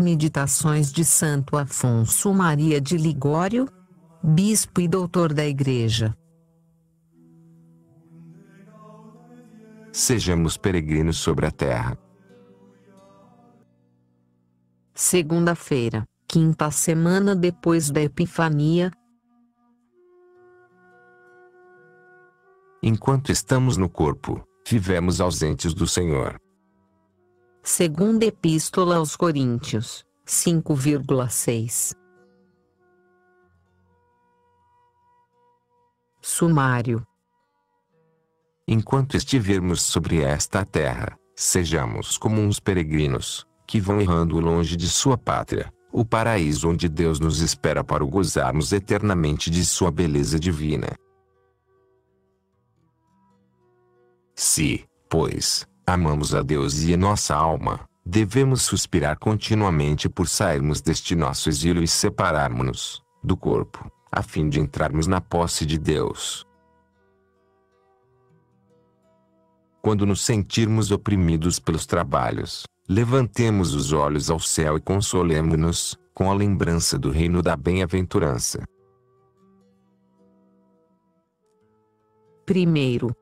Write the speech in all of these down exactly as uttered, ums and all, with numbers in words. Meditações de Santo Afonso Maria de Ligório, Bispo e Doutor da Igreja. Sejamos peregrinos sobre a terra. Segunda-feira, quinta semana depois da Epifania. Enquanto estamos no corpo, vivemos ausentes do Senhor. Segunda Epístola aos Coríntios, cinco, seis. Sumário. Enquanto estivermos sobre esta terra, sejamos como uns peregrinos, que vão errando longe de sua pátria, o paraíso onde Deus nos espera para o gozarmos eternamente de sua beleza divina. Se, pois, amamos a Deus e a nossa alma, devemos suspirar continuamente por sairmos deste nosso exílio e separarmos-nos do corpo, a fim de entrarmos na posse de Deus. Quando nos sentirmos oprimidos pelos trabalhos, levantemos os olhos ao céu e consolemo-nos com a lembrança do reino da bem-aventurança. Primeiro,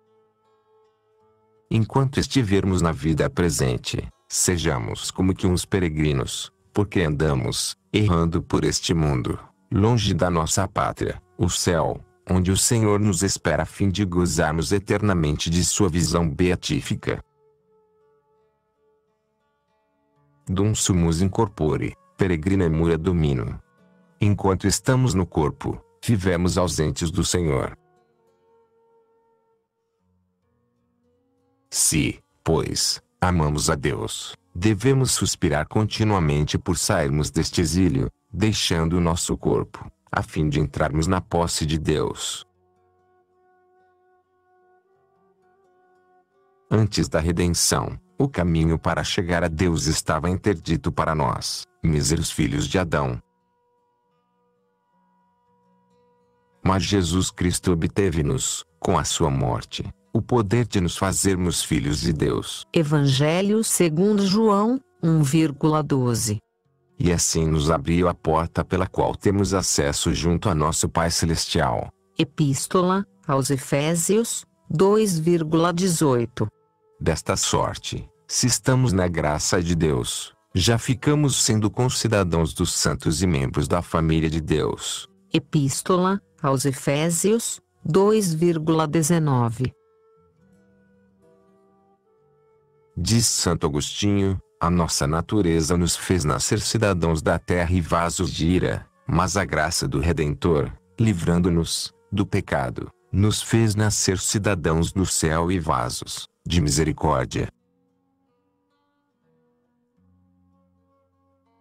enquanto estivermos na vida presente, sejamos como que uns peregrinos, porque andamos, errando por este mundo, longe da nossa pátria, o céu, onde o Senhor nos espera a fim de gozarmos eternamente de sua visão beatífica. Dum sumus in corpore, peregrinemur domino. Enquanto estamos no corpo, vivemos ausentes do Senhor. Se, pois, amamos a Deus, devemos suspirar continuamente por sairmos deste exílio, deixando o nosso corpo, a fim de entrarmos na posse de Deus. Antes da redenção, o caminho para chegar a Deus estava interdito para nós, míseros filhos de Adão. Mas Jesus Cristo obteve-nos, com a sua morte, o poder de nos fazermos filhos de Deus. Evangelho segundo João, um, doze. E assim nos abriu a porta pela qual temos acesso junto a nosso Pai Celestial. Epístola aos Efésios, dois, dezoito. Desta sorte, se estamos na graça de Deus, já ficamos sendo concidadãos dos santos e membros da família de Deus. Epístola aos Efésios, dois, dezenove. Diz Santo Agostinho, a nossa natureza nos fez nascer cidadãos da terra e vasos de ira, mas a graça do Redentor, livrando-nos do pecado, nos fez nascer cidadãos do céu e vasos de misericórdia.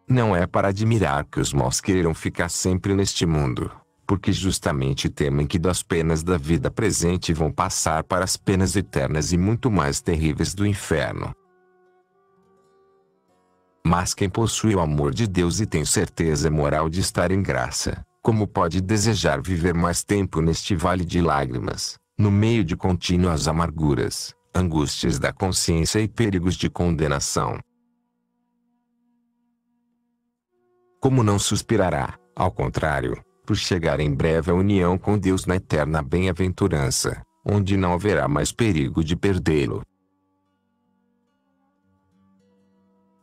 Não é para admirar que os maus queiram ficar sempre neste mundo, porque justamente temem que das penas da vida presente vão passar para as penas eternas e muito mais terríveis do inferno. Mas quem possui o amor de Deus e tem certeza moral de estar em graça, como pode desejar viver mais tempo neste vale de lágrimas, no meio de contínuas amarguras, angústias da consciência e perigos de condenação? Como não suspirará, ao contrário, por chegar em breve à união com Deus na eterna bem-aventurança, onde não haverá mais perigo de perdê-lo?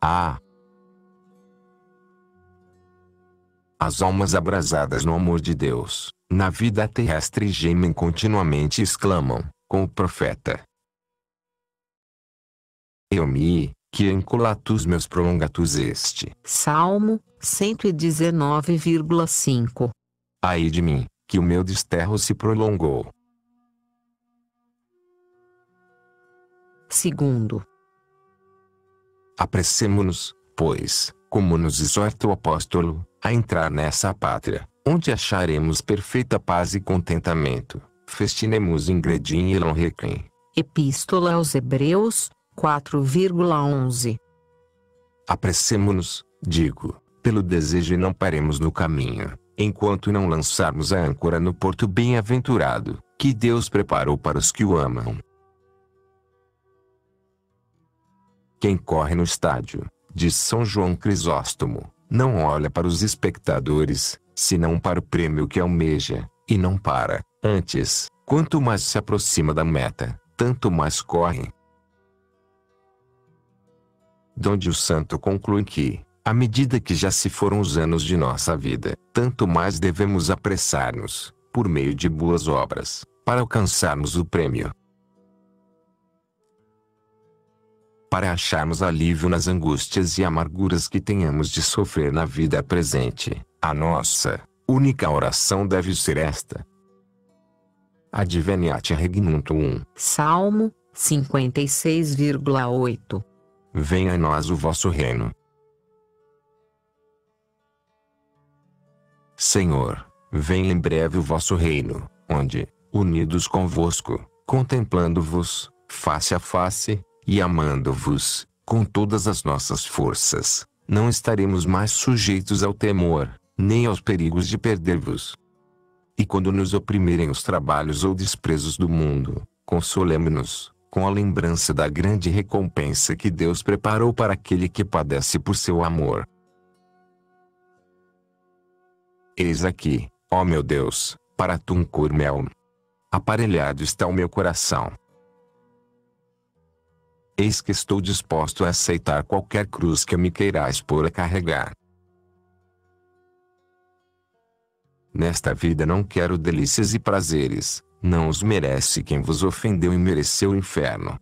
Ah! As almas abrasadas no amor de Deus, na vida terrestre gemem continuamente e exclamam, com o profeta: Eu me, que encolatus meus prolongatus este. Salmo cento e dezenove, cinco. Ai de mim, que o meu desterro se prolongou. Segundo, apressemo-nos, pois, como nos exorta o apóstolo, a entrar nessa pátria, onde acharemos perfeita paz e contentamento. Festinemos ingrediente e não requiem. Epístola aos Hebreus, quatro, onze. Apressemo-nos, digo, pelo desejo e não paremos no caminho, enquanto não lançarmos a âncora no porto bem-aventurado, que Deus preparou para os que o amam. Quem corre no estádio, de São João Crisóstomo, não olha para os espectadores, senão para o prêmio que almeja, e não para. Antes, quanto mais se aproxima da meta, tanto mais corre. Donde o santo conclui que, à medida que já se foram os anos de nossa vida, tanto mais devemos apressar-nos, por meio de boas obras, para alcançarmos o prêmio. Para acharmos alívio nas angústias e amarguras que tenhamos de sofrer na vida presente, a nossa única oração deve ser esta. Adveniat regnum tuum. Salmo cinquenta e seis, oito. Venha a nós o vosso reino. Senhor, venha em breve o vosso reino, onde, unidos convosco, contemplando-vos, face a face, e amando-vos, com todas as nossas forças, não estaremos mais sujeitos ao temor, nem aos perigos de perder-vos. E quando nos oprimirem os trabalhos ou desprezos do mundo, consolemo-nos, com a lembrança da grande recompensa que Deus preparou para aquele que padece por seu amor. Eis aqui, ó meu Deus, para tu um cormeão. Aparelhado está o meu coração. Eis que estou disposto a aceitar qualquer cruz que me queirais pôr a carregar. Nesta vida não quero delícias e prazeres, não os merece quem vos ofendeu e mereceu o inferno.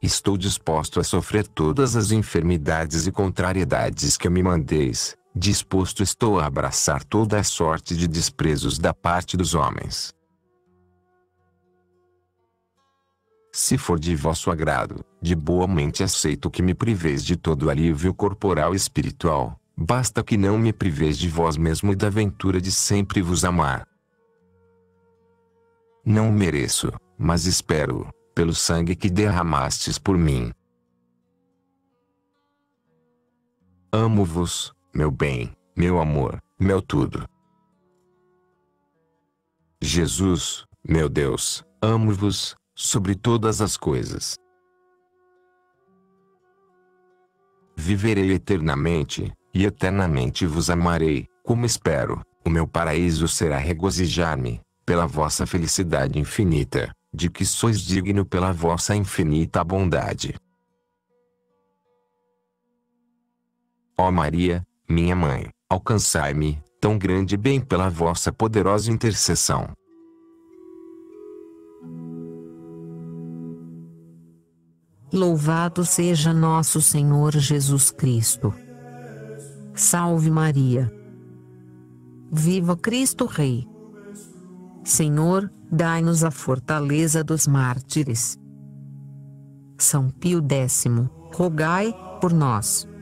Estou disposto a sofrer todas as enfermidades e contrariedades que me mandeis, disposto estou a abraçar toda a sorte de desprezos da parte dos homens. Se for de vosso agrado, de boa mente aceito que me priveis de todo alívio corporal e espiritual, basta que não me priveis de vós mesmo e da ventura de sempre vos amar. Não o mereço, mas espero, pelo sangue que derramastes por mim. Amo-vos, meu bem, meu amor, meu tudo. Jesus, meu Deus, amo-vos, sobre todas as coisas. Viverei eternamente, e eternamente vos amarei, como espero, o meu paraíso será regozijar-me, pela vossa felicidade infinita, de que sois digno pela vossa infinita bondade. Ó Maria, minha mãe, alcançai-me, tão grande bem pela vossa poderosa intercessão. Louvado seja nosso Senhor Jesus Cristo. Salve Maria. Viva Cristo Rei. Senhor, dai-nos a fortaleza dos mártires. São Pio X, rogai por nós.